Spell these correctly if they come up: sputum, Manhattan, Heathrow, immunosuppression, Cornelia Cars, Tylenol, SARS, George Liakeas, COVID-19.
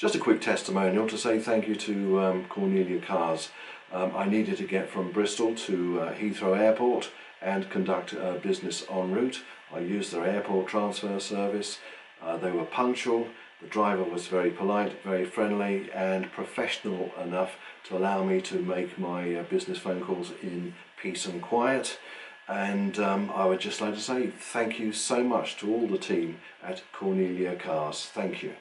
Just a quick testimonial to say thank you to Cornelia Cars. I needed to get from Bristol to Heathrow Airport and conduct business en route. I used their airport transfer service. They were punctual. The driver was very polite, very friendly and professional enough to allow me to make my business phone calls in peace and quiet. And I would just like to say thank you so much to all the team at Cornelia Cars. Thank you.